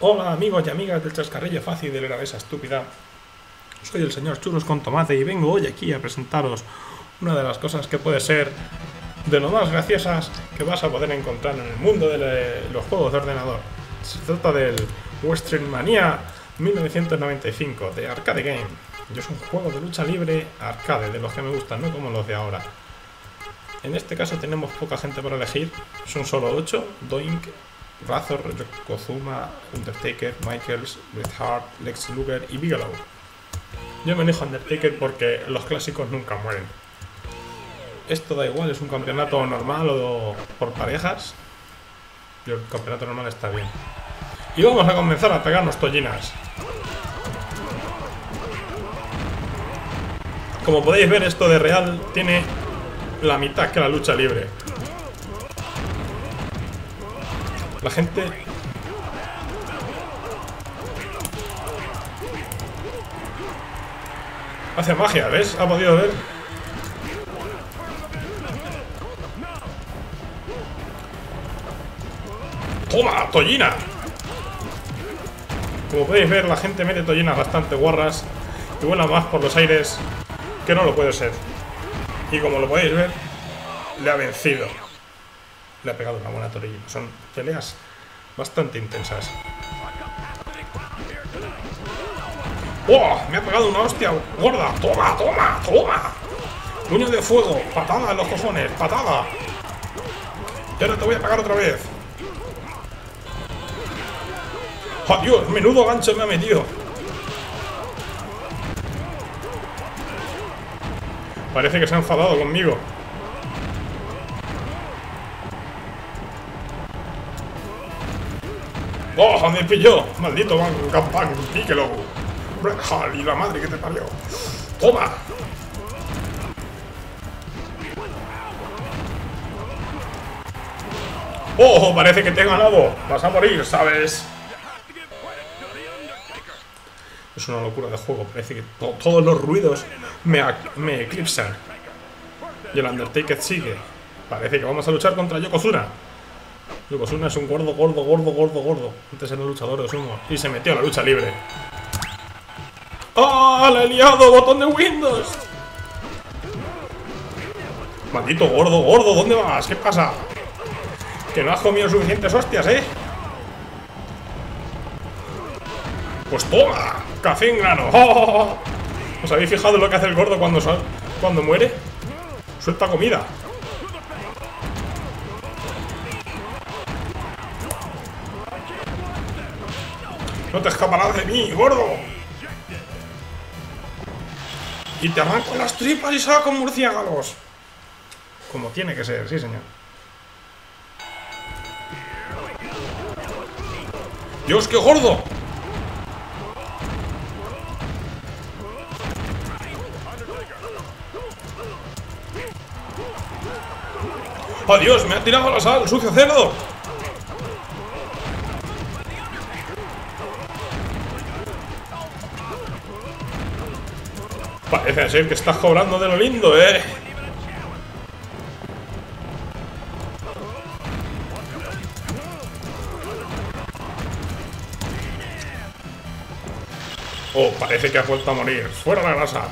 Hola amigos y amigas del chascarrillo fácil de la mesa estúpida. Soy el señor Churros con Tomate y vengo hoy aquí a presentaros una de las cosas que puede ser de lo más graciosas que vas a poder encontrar en el mundo de los juegos de ordenador. Se trata del Western Mania 1995 de Arcade Game. Es un juego de lucha libre arcade, de los que me gustan, no como los de ahora. En este caso tenemos poca gente para elegir, son solo 8, Doink, Razor, Yokozuna, Undertaker, Michaels, Bret Hart, Lex Luger y Bigelow. Yo me elijo Undertaker porque los clásicos nunca mueren. Esto da igual, es un campeonato normal o por parejas. Yo el campeonato normal está bien. Y vamos a comenzar a pegarnos tollinas. Como podéis ver, esto de real tiene la mitad que la lucha libre. La gente... hace magia, ¿ves? ¿Ha podido ver? ¡Toma, tollina! Como podéis ver, la gente mete tollinas bastante guarras y vuela más por los aires que no lo puede ser. Y como lo podéis ver, le ha vencido. Le ha pegado una buena torilla. Son peleas bastante intensas. ¡Oh! Me ha pegado una hostia gorda. ¡Toma, toma, toma! Puño de fuego. Patada en los cojones. Patada. Y ahora te voy a pegar otra vez. ¡Oh, Dios! ¡Menudo gancho me ha metido! Parece que se ha enfadado conmigo. ¡Oh, me pilló! ¡Maldito Van Bigelow! ¡Bret Hart y la madre que te parió! ¡Toma! ¡Oh, parece que te he ganado! ¡Vas a morir, sabes! Es una locura de juego, parece que todos los ruidos me eclipsan. Y el Undertaker sigue. Parece que vamos a luchar contra Yokozuna. Yokozuna es un gordo, gordo, gordo, gordo, gordo. Antes era un luchador de sumo y se metió a la lucha libre. ¡Ah! ¡La he liado! ¡Botón de Windows! ¡Maldito gordo, gordo! ¿Dónde vas? ¿Qué pasa? Que no has comido suficientes hostias, ¿eh? Pues toma, café en grano. ¡Oh! ¿Os habéis fijado en lo que hace el gordo cuando muere? Suelta comida. No te escaparás de mí, gordo. Y te arranco las tripas y saco murciélagos. Como tiene que ser, sí señor. Dios, qué gordo. ¡Oh, Dios! ¡Me ha tirado la sal, sucio cerdo! Parece ser que estás cobrando de lo lindo, ¿eh? Oh, parece que ha vuelto a morir. ¡Fuera la grasa!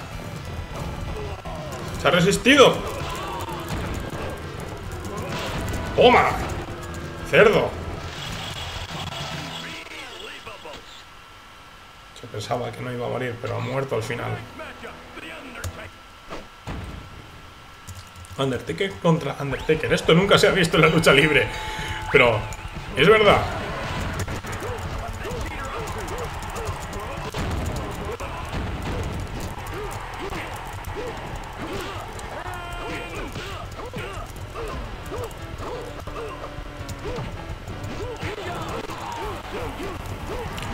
¡Se ha resistido! ¡Toma! ¡Cerdo! Se pensaba que no iba a morir, pero ha muerto al final. Undertaker contra Undertaker. Esto nunca se ha visto en la lucha libre. Pero es verdad.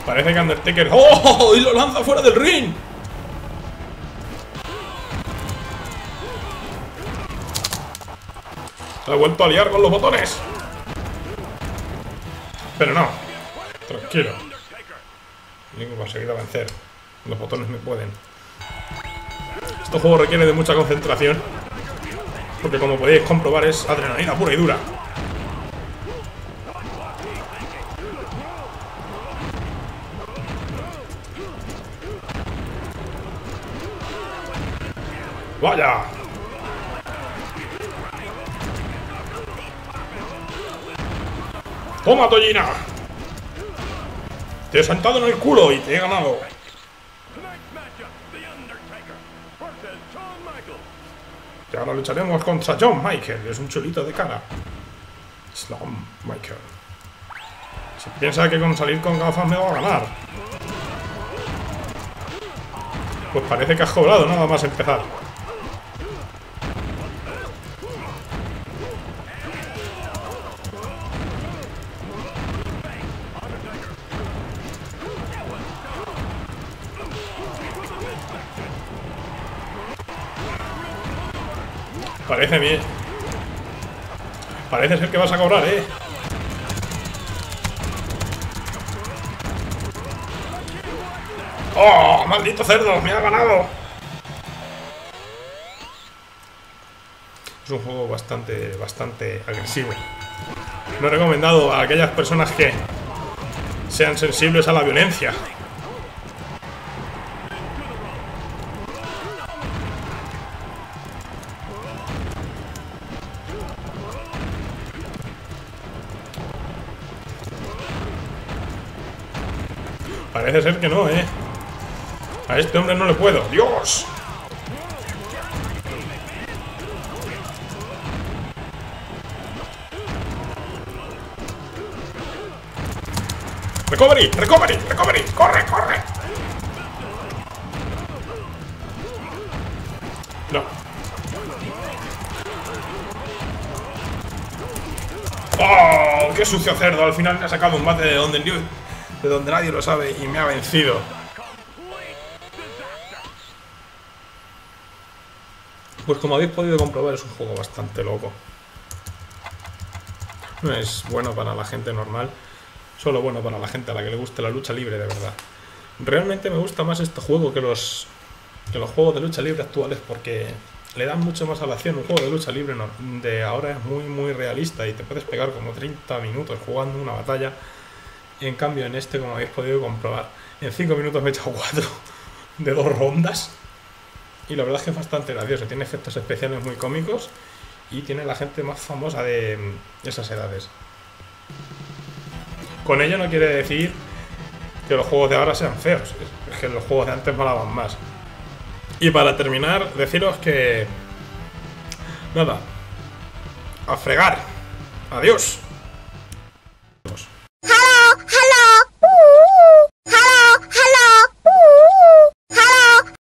Parece que Undertaker... ¡Oh! ¡Y lo lanza fuera del ring! Se ha vuelto a liar con los botones. Pero no. Tranquilo. Tengo conseguido vencer. Los botones me pueden. Este juego requiere de mucha concentración, porque como podéis comprobar es adrenalina pura y dura. ¡Vaya! ¡Toma, Tollina! Te he sentado en el culo y te he ganado. Y ahora lucharemos contra John Michael. Es un chulito de cara. John Michael. Se piensa que con salir con gafas me va a ganar. Pues parece que has cobrado nada más empezar. Parece bien. Parece ser que vas a cobrar, ¿eh? ¡Oh, maldito cerdo! ¡Me ha ganado! Es un juego bastante agresivo. No he recomendado a aquellas personas que sean sensibles a la violencia. Parece ser que no, ¿eh? A este hombre no le puedo. ¡Dios! ¡Recovery! ¡Recovery! ¡Recovery! ¡Corre! ¡Corre! No. ¡Oh! ¡Qué sucio cerdo! Al final me ha sacado un bate de donde yo... de donde nadie lo sabe y me ha vencido. Pues como habéis podido comprobar es un juego bastante loco. No es bueno para la gente normal, solo bueno para la gente a la que le guste la lucha libre de verdad. Realmente me gusta más este juego que los juegos de lucha libre actuales, porque le dan mucho más a la acción. Un juego de lucha libre de ahora es muy realista y te puedes pegar como 30 minutos jugando una batalla. En cambio en este, como habéis podido comprobar, en 5 minutos me he echado 4 de 2 rondas. Y la verdad es que es bastante gracioso, tiene efectos especiales muy cómicos y tiene la gente más famosa de esas edades. Con ello no quiere decir que los juegos de ahora sean feos, es que los juegos de antes molaban más. Y para terminar, deciros que... nada, a fregar, adiós.